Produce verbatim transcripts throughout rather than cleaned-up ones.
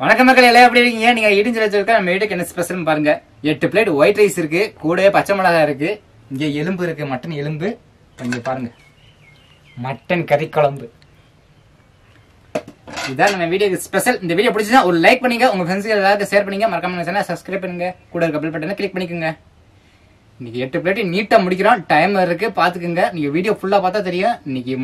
வணக்க மக்கள் எல்லாம் எப்படி இருக்கீங்க? நீங்க இடிஞ்சு வச்சிருக்கா நம்ம வீட்டுக்கு என்ன ஸ்பெஷல் பாருங்க. எட்டு பிளேட் ஒயிட் ரைஸ் இருக்கு, கூடவே பச்சை மிளகா இருக்கு, இங்க எலும்பு இருக்கு, மட்டன் எலும்பு. இங்க பாருங்க மட்டன் கறி குழம்பு. இதான் நம்ம வீடியோக்கு ஸ்பெஷல். இந்த வீடியோ பிடிச்சா ஒரு லைக் பண்ணுங்க, உங்க ஃப்ரெண்ட்ஸுக்கு எல்லாருக்கும் ஷேர் பண்ணுங்க, மறக்காம சப்ஸ்கிரைப் பண்ணுங்க, கூட இருக்க பெல் பட்டனை கிளிக் பண்ணிக்கோங்க. இன்னைக்கு எட்டு பிளேட் நீட்டா முடிக்கிறோம், டைம் இருக்கு பாத்துக்குங்க. நீங்க வீடியோ ஃபுல்லா பார்த்தா தெரியும் இன்னைக்கு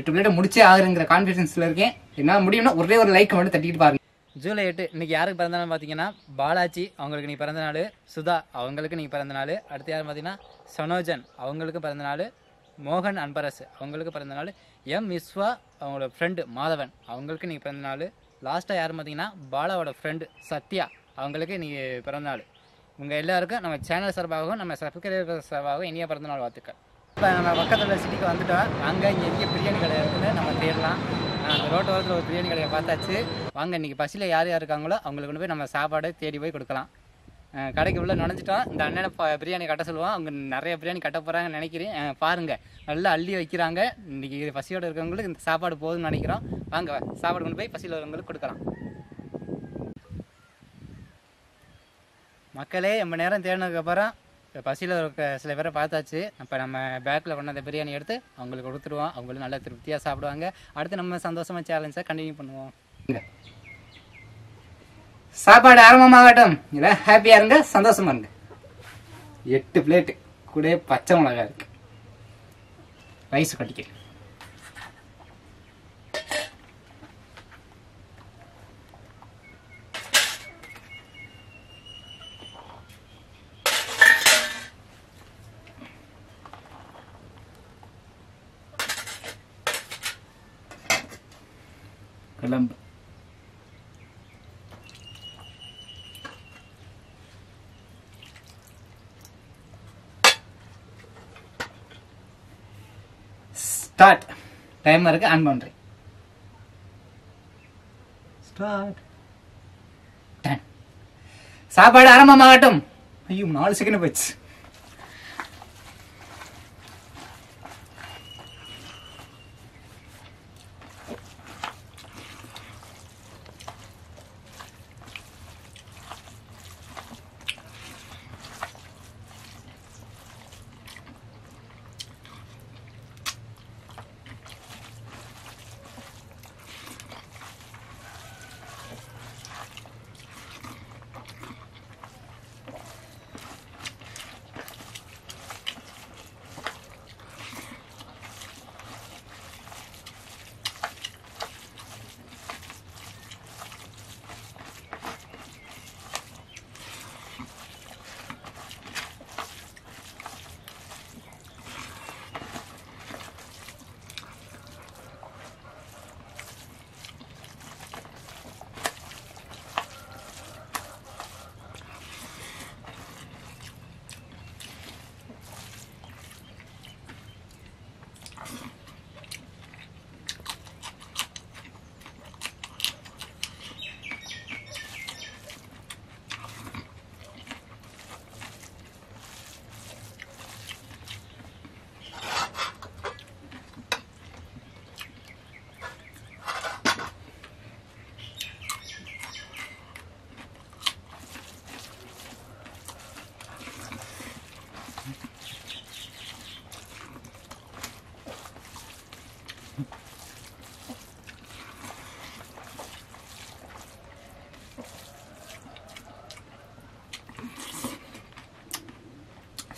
எட்டு பிளேட் முடிச்சே ஆகுங்கிற கான்ஃபிடன்ஸ்ல இருக்கேன். என்ன முடியும்னா ஒரே ஒரு லைக் மட்டும் தட்டிட்டு பாருங்க. ஜூலை எட்டு இன்னைக்கு யாருக்கு பிறந்த நாள் பார்த்தீங்கன்னா பாலாஜி அவங்களுக்கு நீ பிறந்த நாள், சுதா அவங்களுக்கு நீங்கள் பிறந்த நாள், அடுத்து யார் பார்த்தீங்கன்னா சனோஜன் அவங்களுக்கு பிறந்த நாள், மோகன் அன்பரஸ் அவங்களுக்கு பிறந்த நாள், எம் விஸ்வா அவங்களோட ஃப்ரெண்டு மாதவன் அவங்களுக்கு நீங்கள் பிறந்த நாள், லாஸ்ட்டாக யார் பார்த்தீங்கன்னா பாலாவோட ஃப்ரெண்டு சத்யா அவங்களுக்கு நீங்கள் பிறந்த நாள். உங்கள் எல்லாருக்கும் நம்ம சேனல் சார்பாகவும் நம்ம சப்ஸ்கிரைபர் சார்பாகவும் இனிய பிறந்த நாள் வாழ்த்துக்கள். இப்போ நம்ம பக்கத்தில் சிட்டிக்கு வந்துவிட்டோம். அங்கே இங்கே எங்கே பிரியாணி கடை இருக்குதுன்னு நம்ம தேடலாம். ரோட்டு வாரத்தில் ஒரு பிரியாணி கடையை பார்த்தாச்சு. வாங்க இன்னைக்கு பசியில் யார் யார் இருக்காங்களோ அவங்களுக்கு கொண்டு போய் நம்ம சாப்பாடு தேடி போய் கொடுக்கலாம். கடைக்கு உள்ள நுழைஞ்சிட்டோம். இந்த அண்ணனை பிரியாணி கட்ட சொல்லுவோம். அவங்க நிறைய பிரியாணி கட்ட போகிறாங்கன்னு நினைக்கிறேன். பாருங்கள் நல்லா அள்ளி வைக்கிறாங்க. இன்றைக்கி பசியோடு இருக்கிறவங்களுக்கு இந்த சாப்பாடு போதும்னு நினைக்கிறோம். வாங்க சாப்பாடு கொண்டு போய் பசியில் இருக்கிறவங்களுக்கு கொடுக்கலாம். மக்களே ரொம்ப நேரம் தேடினதுக்கப்புறம் பசியில் இருக்க சில பேரை பார்த்தாச்சு. அப்போ நம்ம பேக்கில் கொண்டாந்த பிரியாணி எடுத்து அவங்களுக்கு கொடுத்துருவோம். அவங்களும் நல்லா திருப்தியாக சாப்பிடுவாங்க. அடுத்து நம்ம சந்தோஷமாக சேலஞ்சை கண்டினியூ பண்ணுவோம். சாப்பாடு ஆரம்பமாகட்டும். எல்லாம் ஹாப்பியாக இருங்க, சந்தோஷமாக இருங்க. எட்டு பிளேட்டு கூட பச்சை மிளகா இருக்கு. ரைஸ் கட்டிக்கிறேன். குழம்பு ஸ்டார்ட். டைம் இருக்கு, ஆன் பண்றேன். ஸ்டார்ட். சாப்பாடு ஆரம்பமாகட்டும். ஐயோ நாலு செகண்ட் போயிடுச்சு.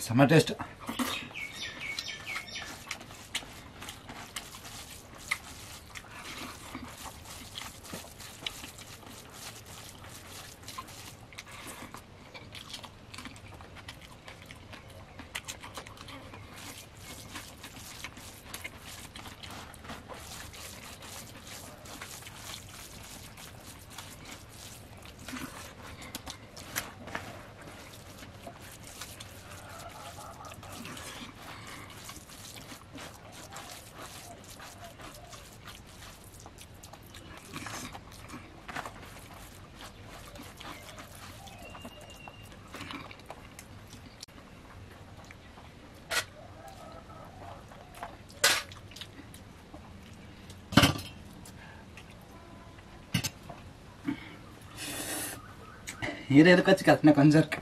செம்ம டேஸ்ட். எது எதுக்காச்சும் கத்தினா கொஞ்சம் இருக்கு.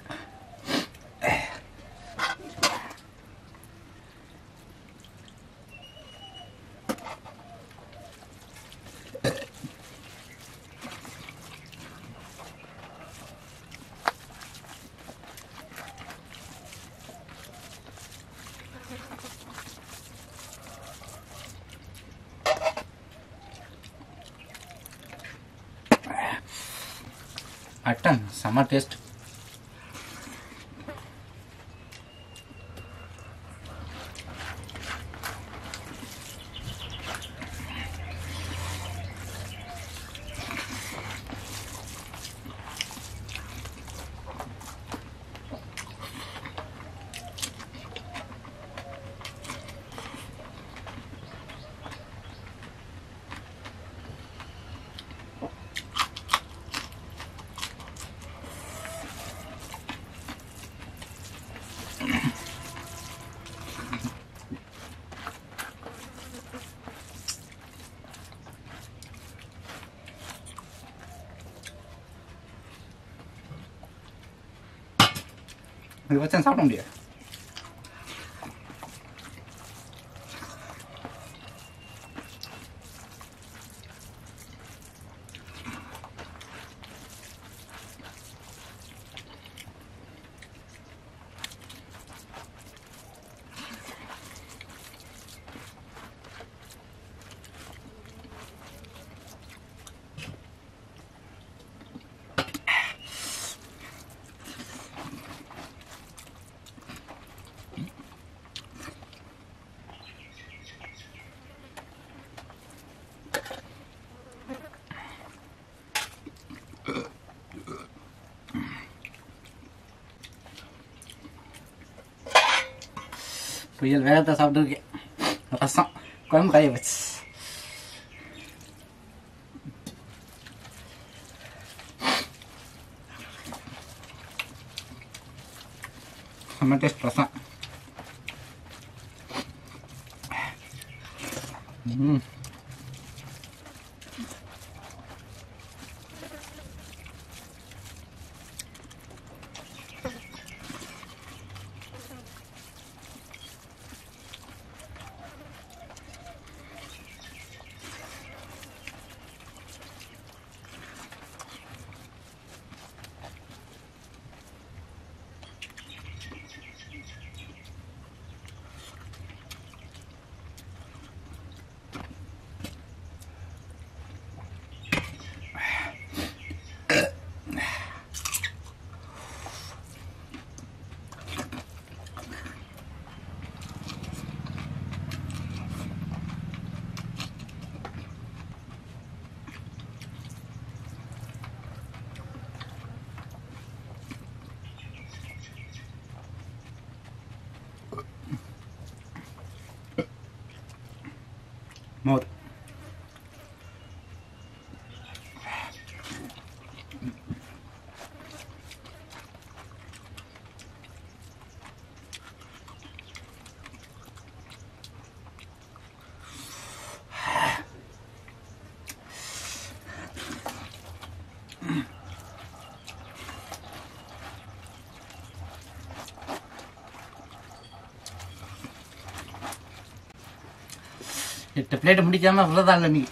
அட்டன் செம்ம டேஸ்ட். இது வச்சு சாப்பிட முடியாது. புயல் வேகத்தை சாப்பிட்டுருக்கேன். ரசம் குழம்பு காய வச்சு செம்ம டேஸ்ட் ரசம். ம் மோர் எட்டு பிளேட் முடிக்காம அவ்வளோதான் இல்லை. நீ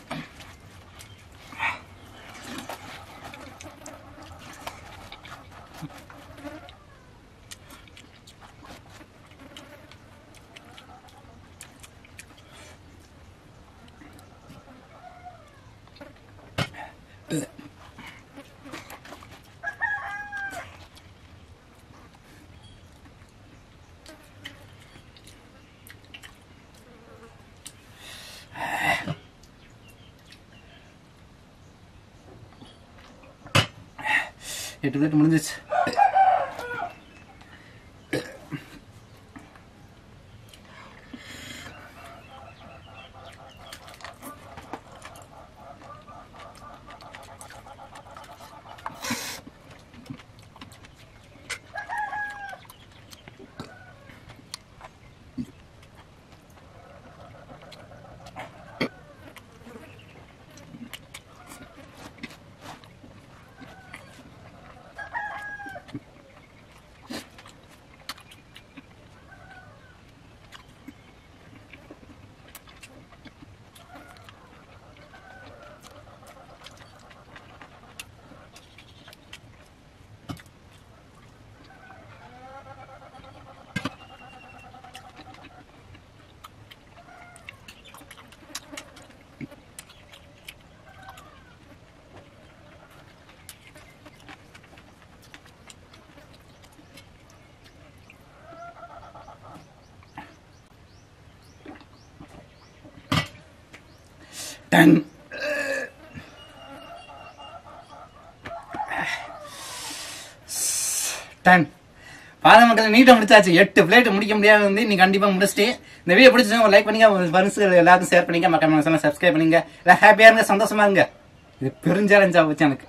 எட்டு பிளேட் முடிஞ்சிச்சு. And டன் பாத மக்கள் நீட்டாக முடிச்சாச்சு. எட்டு பிளேட் முடிக்க முடியாது வந்து நீ கண்டிப்பாக முடிச்சுட்டு இந்த வீடியோ பிடிச்சிருந்தா ஒரு லைக் பண்ணிங்க, ஃப்ரெண்ட்ஸுக்கு எல்லாருக்கும் ஷேர் பண்ணிங்க, மக்கள் மனசெல்லாம் சப்ஸ்கிரைப் பண்ணிங்க. எல்லாம் ஹாப்பியாக இருங்க, சந்தோஷமா இருங்க. இது பெருஞ்சேலஞ்சாக போச்சு எனக்கு.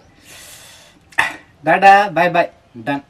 Tata, bye bye, ton.